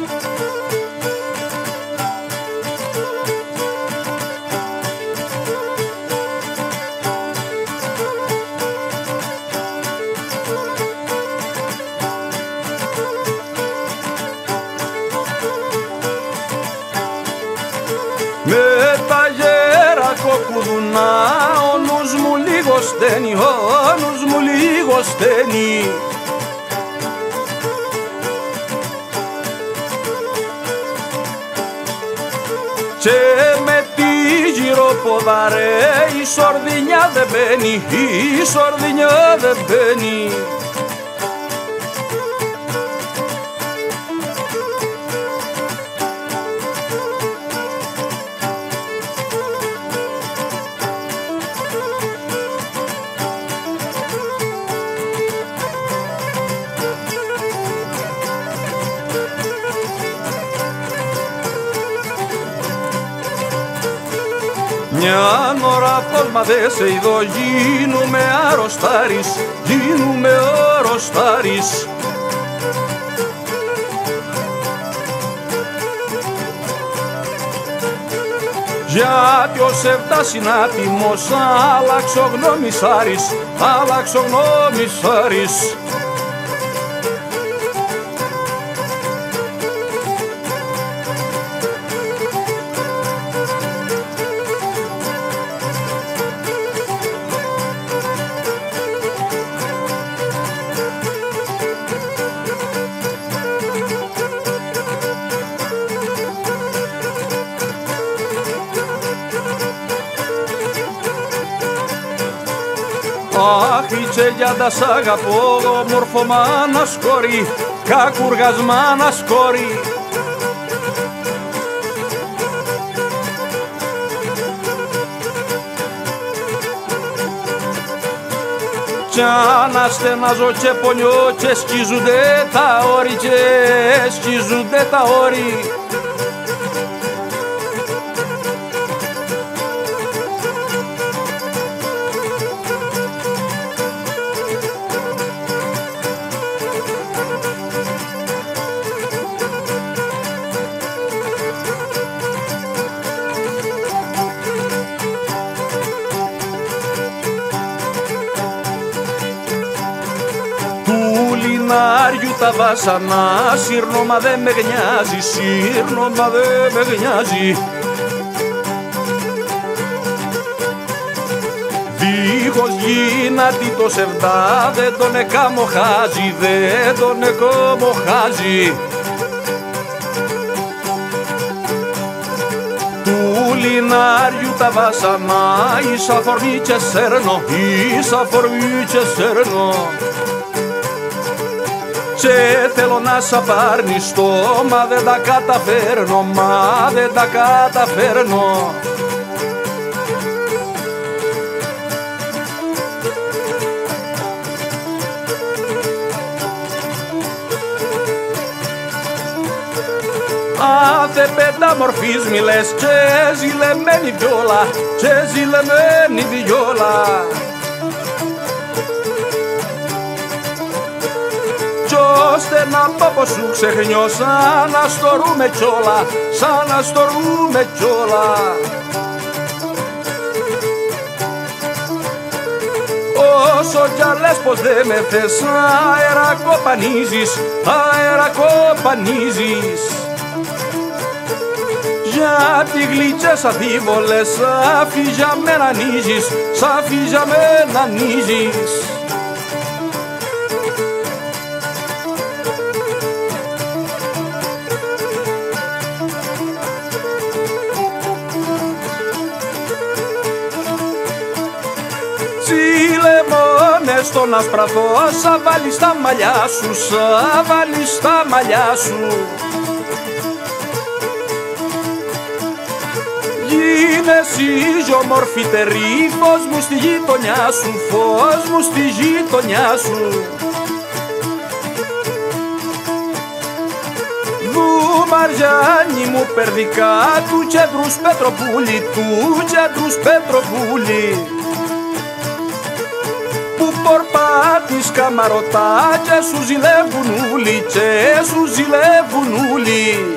Με τα γέρα κοκκουδουνά ο νους μου λίγο στένει, ο νους μου λίγο στένει. Και με τη γυροποδά ρε η σορδινιά δεν μπαίνει, η σορδινιά δεν μπαίνει. Μια ώρα φόλμα δε σε είδω, γίνουμε αρρωστάρις, γίνουμε αρρωστάρις. Γιατί ως έφτασε να τιμός, άλλαξω γνώμησάρις, άλλαξω γνώμησάρις. Αχ, η τσεγιάντα σ' αγαπώ, μορφωμάνα σκόρη, κακουργασμάνα σκόρη. Κι αναστενάζω και πονιώ και σκίζουνται τα όρη, και σκίζουνται τα όρη. Λινάριου τα βάσανα, σύρνω μα δε με γνιάζει, σύρνω μα δε με γνιάζει. Δίχως γίνατη το σεβδά, δεν τον εκαμοχάζει, δεν τον εκαμοχάζει. Του λινάριου τα βάσανα, εις αφορμή και σέρνω, εις αφορμή και σέρνω. Και θέλω να σ' απαρνηστώ, μα δεν τα καταφέρνω, μα δεν τα καταφέρνω. Άθε πέντα μορφής μη λες, και ζηλεμένη βιόλα, και ζηλεμένη βιόλα. Ώστε να πω πως σου ξεχνιώ, σαν να στορούμε κιόλα, σαν να στορούμε κιόλα. Όσο κι αν λες πως δεν με θες, αερακοπανίζεις, αερακοπανίζεις. Γιατί γλυκές αδίβολες, αφιζαμένα ανοίζεις, αφιζαμένα ανοίζεις. Ζηλεμόνες τον ασπραθώ, σα βάλεις τα μαλλιά σου, σα βάλεις τα μαλλιά σου. Γίνεσαι η ομορφητερή, φως μου στη γειτονιά σου, φως μου στη γειτονιά σου. Δουμαργιανή μου περδικά, του κέντρους Πετροπούλη, του κέντρους Πετροπούλη. που φορπάτης καμαρωτάκια σου ζηλεύουν ούλοι και σου ζηλεύουν ούλοι.